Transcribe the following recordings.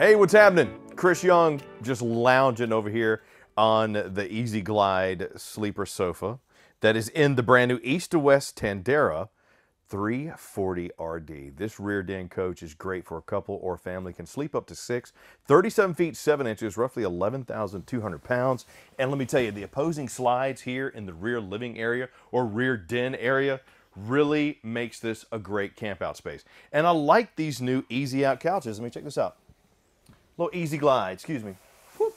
Hey, what's happening? Chris Young just lounging over here on the Easy Glide sleeper sofa that is in the brand new East to West Tandara 340RD. This rear den coach is great for a couple or family, can sleep up to six, 37 feet, 7 inches, roughly 11,200 pounds. And let me tell you, the opposing slides here in the rear living area or rear den area really makes this a great camp out space. And I like these new Easy Out couches. Let me check this out. Little Easy Glide, excuse me. Whoop.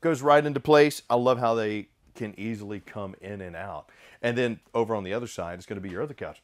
Goes right into place. I love how they can easily come in and out. And then over on the other side, it's going to be your other couch.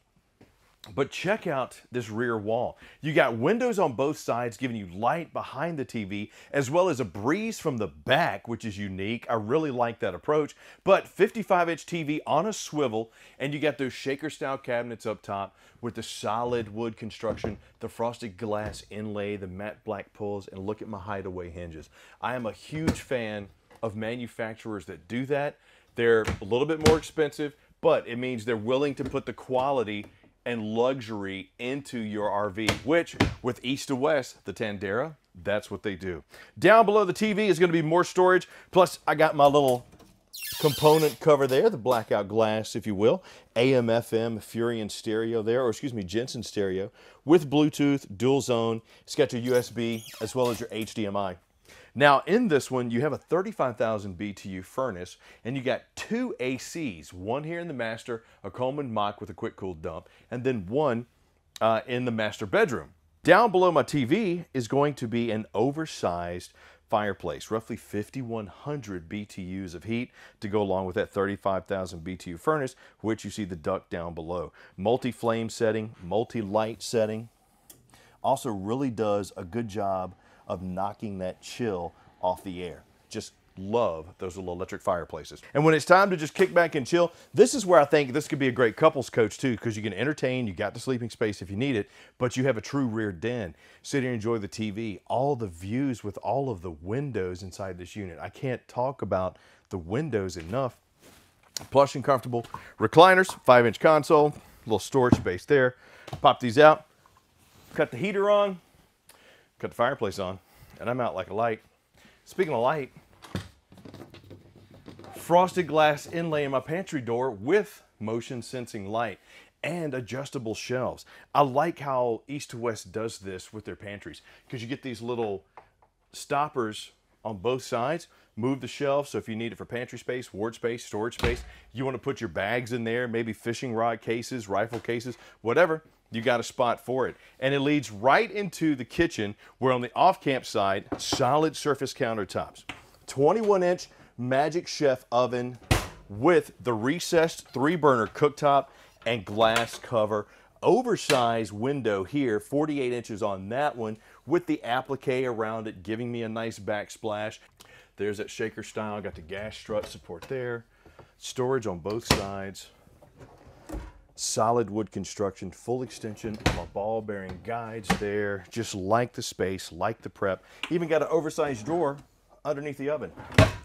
But check out this rear wall. You got windows on both sides giving you light behind the TV, as well as a breeze from the back, which is unique. I really like that approach. But 55-inch TV on a swivel, and you got those shaker-style cabinets up top with the solid wood construction, the frosted glass inlay, the matte black pulls, and look at my hideaway hinges. I am a huge fan of manufacturers that do that. They're a little bit more expensive, but it means they're willing to put the quality and luxury into your RV, which with East to West, the Tandara, that's what they do. Down below the TV is gonna be more storage. Plus I got my little component cover there, the blackout glass, if you will. AM, FM, Furion stereo there, or excuse me, Jensen stereo with Bluetooth, dual zone. It's got your USB as well as your HDMI. Now in this one, you have a 35,000 BTU furnace and you got two ACs, one here in the master, a Coleman Mach with a quick cool dump, and then one in the master bedroom. Down below my TV is going to be an oversized fireplace, roughly 5,100 BTUs of heat to go along with that 35,000 BTU furnace, which you see the duct down below. Multi-flame setting, multi-light setting. Also really does a good job of knocking that chill off the air. Just love those little electric fireplaces. And when it's time to just kick back and chill, this is where I think this could be a great couples coach too, because you can entertain, you got the sleeping space if you need it, but you have a true rear den. Sit here and enjoy the TV, all the views with all of the windows inside this unit. I can't talk about the windows enough. Plush and comfortable recliners, 5-inch console, little storage space there. Pop these out, cut the heater on, cut the fireplace on, and I'm out like a light. Speaking of light, frosted glass inlay in my pantry door with motion sensing light and adjustable shelves. I like how East to West does this with their pantries because you get these little stoppers on both sides. Move the shelf, so if you need it for pantry space, ward space, storage space, you want to put your bags in there, maybe fishing rod cases, rifle cases, whatever, you got a spot for it. And it leads right into the kitchen, where on the off-camp side, solid surface countertops. 21-inch Magic Chef oven with the recessed 3-burner cooktop and glass cover. Oversized window here, 48 inches on that one, with the applique around it, giving me a nice backsplash. There's that shaker style, got the gas strut support there. Storage on both sides. Solid wood construction, full extension on my ball bearing guides there. Just like the space, like the prep. Even got an oversized drawer underneath the oven.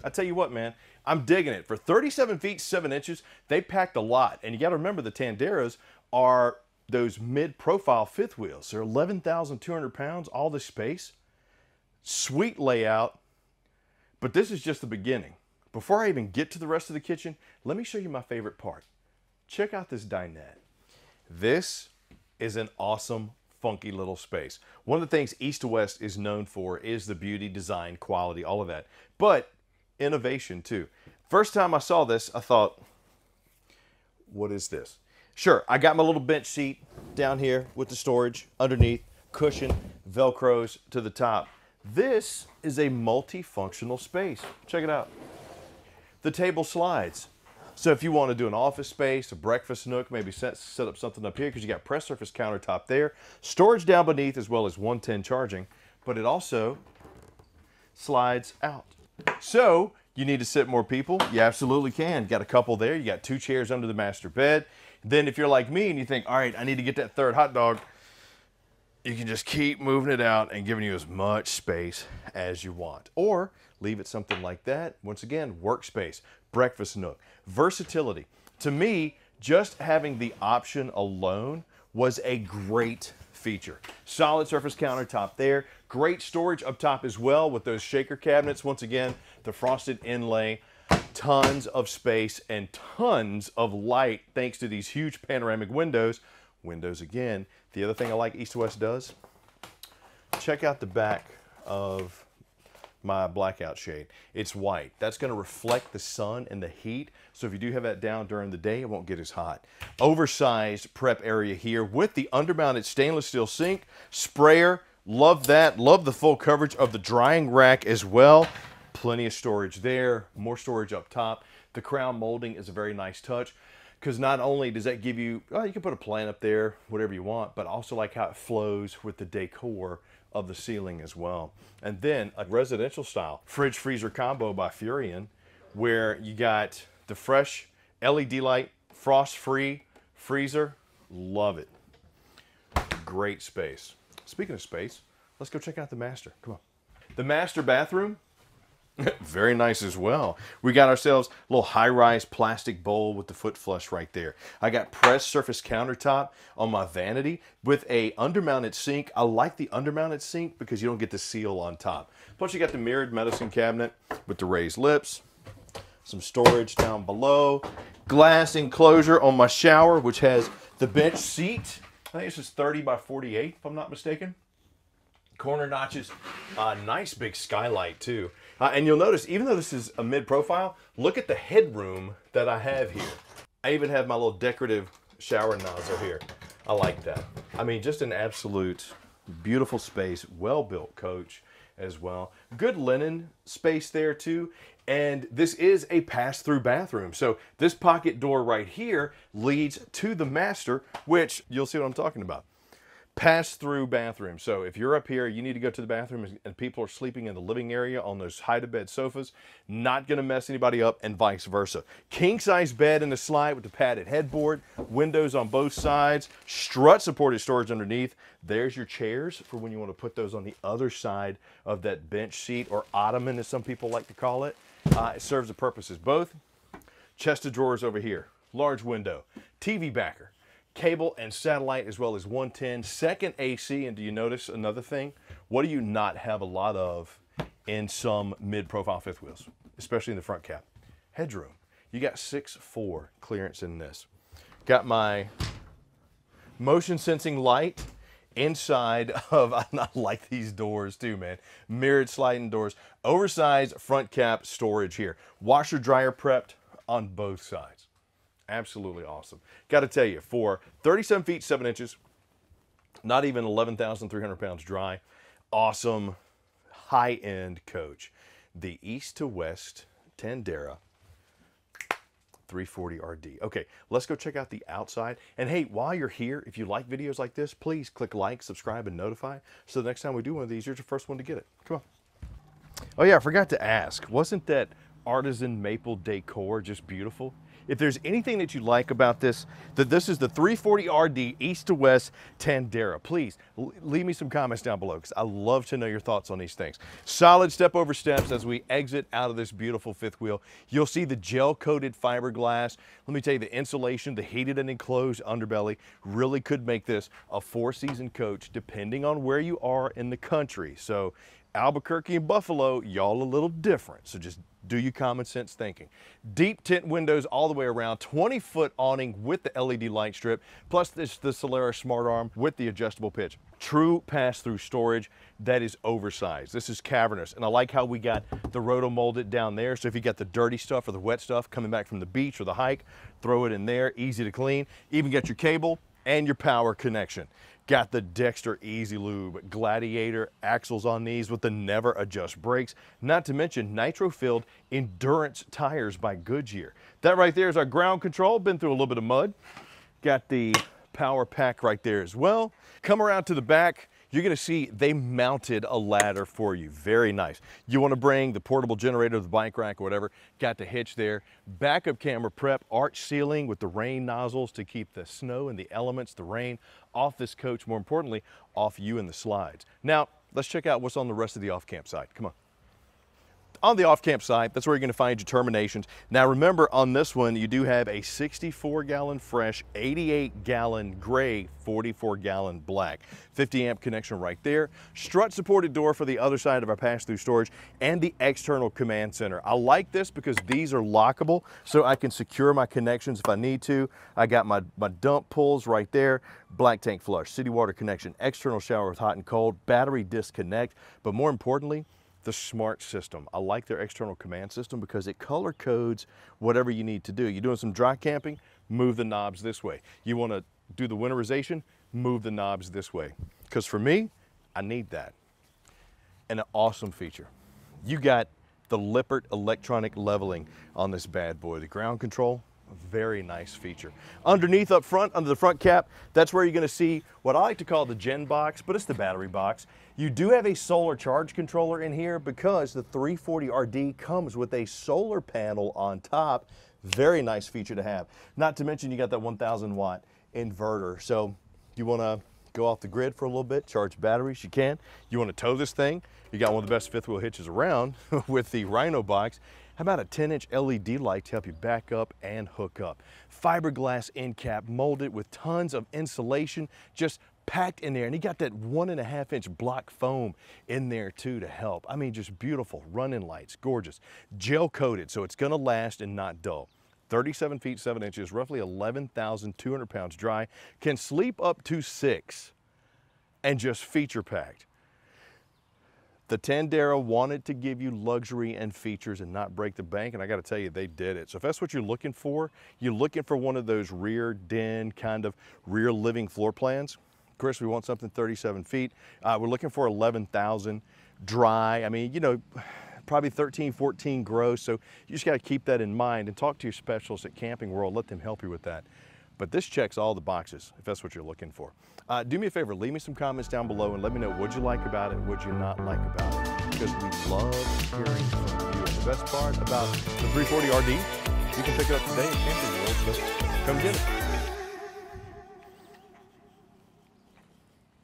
I tell you what, man, I'm digging it. For 37 feet, 7 inches, they packed a lot. And you gotta remember the Tandaras are those mid-profile fifth wheels. They're 11,200 pounds, all this space. Sweet layout. But this is just the beginning. Before I even get to the rest of the kitchen, let me show you my favorite part. Check out this dinette. This is an awesome, funky little space. One of the things East to West is known for is the beauty, design, quality, all of that, but innovation too. First time I saw this, I thought, what is this? Sure, I got my little bench seat down here with the storage underneath, cushion, Velcros to the top. This is a multifunctional space. Check it out. The table slides. So if you want to do an office space, a breakfast nook, maybe set up something up here because you got press surface countertop there, storage down beneath as well as 110 charging, but it also slides out. So you need to sit more people? You absolutely can. Got a couple there. You got 2 chairs under the master bed. Then if you're like me and you think, all right, I need to get that third hot dog, you can just keep moving it out and giving you as much space as you want. Or leave it something like that. Once again, workspace, breakfast nook, versatility. To me, just having the option alone was a great feature. Solid surface countertop there, Great storage up top as well with those shaker cabinets. Once again, the frosted inlay. Tons of space and tons of light thanks to these huge panoramic windows. Windows again. The other thing I like East to West does, check out the back of my blackout shade. It's white. That's going to reflect the sun and the heat. So if you do have that down during the day, it won't get as hot. Oversized prep area here with the undermounted stainless steel sink, sprayer. Love that. Love the full coverage of the drying rack as well. Plenty of storage there. More storage up top. The crown molding is a very nice touch, because not only does that give you, oh, you can put a plant up there, whatever you want, but I also like how it flows with the decor of the ceiling as well. And then a residential style fridge freezer combo by Furion, where you got the fresh LED light, frost free freezer. Love it. Great space. Speaking of space, let's go check out the master. Come on. The master bathroom. Very nice as well. We got ourselves a little high-rise plastic bowl with the foot flush right there. I got pressed surface countertop on my vanity with a undermounted sink. I like the undermounted sink because you don't get the seal on top. Plus you got the mirrored medicine cabinet with the raised lips. Some storage down below. Glass enclosure on my shower, which has the bench seat. I think this is 30 by 48 if I'm not mistaken. Corner notches, nice big skylight too. And you'll notice, even though this is a mid-profile, look at the headroom that I have here. I even have my little decorative shower nozzle here. I like that. I mean, just an absolute beautiful space, well-built coach as well. Good linen space there too. And this is a pass-through bathroom. So this pocket door right here leads to the master, which you'll see what I'm talking about. Pass-through bathroom. So if you're up here, you need to go to the bathroom and people are sleeping in the living area on those hide-to-bed sofas, not going to mess anybody up, and vice versa. King-size bed in the slide with the padded headboard, windows on both sides, strut-supported storage underneath. There's your chairs for when you want to put those on the other side of that bench seat, or ottoman as some people like to call it. It serves the purposes both. Chest of drawers over here, large window, TV backer, cable and satellite, as well as 110, second AC. And do you notice another thing? What do you not have a lot of in some mid-profile fifth wheels, especially in the front cab? Headroom. You got 6'4" clearance in this. Got my motion sensing light inside of, I like these doors too, man. Mirrored sliding doors, oversized front cap storage here. Washer dryer prepped on both sides. Absolutely awesome. Got to tell you, for 37 feet, 7 inches, not even 11,300 pounds dry, awesome high-end coach. The East to West Tandara 340RD. Okay, let's go check out the outside. And hey, while you're here, if you like videos like this, please click like, subscribe, and notify. So the next time we do one of these, you're the first one to get it. Come on. Oh yeah, I forgot to ask. Wasn't that artisan maple decor just beautiful? If there's anything that you like about this, that this is the 340RD East to West Tandara, please leave me some comments down below, because I love to know your thoughts on these things. Solid step over steps as we exit out of this beautiful fifth wheel. You'll see the gel coated fiberglass. Let me tell you, the insulation, the heated and enclosed underbelly really could make this a 4-season coach, depending on where you are in the country. So Albuquerque and Buffalo, y'all a little different, so just do your common sense thinking. Deep tint windows all the way around, 20-foot awning with the LED light strip, plus this, the Solera smart arm with the adjustable pitch. True pass-through storage that is oversized. This is cavernous, and I like how we got the roto-molded down there, so if you got the dirty stuff or the wet stuff coming back from the beach or the hike, throw it in there, easy to clean. Even get your cable and your power connection. Got the Dexter Easy Lube Gladiator axles on these with the never adjust brakes, not to mention nitro-filled endurance tires by Goodyear. That right there is our ground control. Been through a little bit of mud. Got the power pack right there as well. Come around to the back. You're going to see they mounted a ladder for you. Very nice. You want to bring the portable generator, the bike rack, or whatever. Got the hitch there. Backup camera prep, arch ceiling with the rain nozzles to keep the snow and the elements, the rain, off this coach. More importantly, off you and the slides. Now, let's check out what's on the rest of the off-camp side. Come on. on the off campsite. That's where you're going to find your terminations. Now remember, on this one you do have a 64-gallon fresh, 88-gallon gray, 44-gallon black, 50-amp connection right there, strut supported door for the other side of our pass-through storage, and the external command center. I like this because these are lockable, so I can secure my connections if I need to. I got my dump pulls right there, black tank flush, city water connection, external shower with hot and cold, battery disconnect, but more importantly, the smart system. I like their external command system because it color codes whatever you need to do. You're doing some dry camping, move the knobs this way. You want to do the winterization, move the knobs this way. Because for me, I need that. And an awesome feature. You got the Lippert electronic leveling on this bad boy. The ground control, very nice feature. Underneath up front, under the front cap, that's where you're going to see what I like to call the gen box, but it's the battery box. You do have a solar charge controller in here because the 340RD comes with a solar panel on top. Very nice feature to have. Not to mention you got that 1,000-watt inverter. So you want to go off the grid for a little bit, charge batteries, you can. You want to tow this thing, you got one of the best fifth wheel hitches around with the Rhino Box. How about a 10-inch LED light to help you back up and hook up? Fiberglass end cap molded with tons of insulation just packed in there. And you got that 1.5-inch block foam in there too to help. I mean, just beautiful running lights, gorgeous. Gel coated, so it's gonna last and not dull. 37 feet, 7 inches, roughly 11,200 pounds dry. Can sleep up to 6 and just feature packed. The Tandara wanted to give you luxury and features and not break the bank, and I got to tell you, they did it. So if that's what you're looking for one of those rear den, kind of rear living floor plans. Of course, we want something 37 feet. We're looking for 11,000 dry. I mean, you know, probably 13, 14 gross. So you just got to keep that in mind and talk to your specialists at Camping World. Let them help you with that. But this checks all the boxes, if that's what you're looking for. Do me a favor, leave me some comments down below and let me know what you like about it, what you not like about it, because we love hearing from you. And the best part about the 340RD, you can pick it up today at Camping World, but come get it.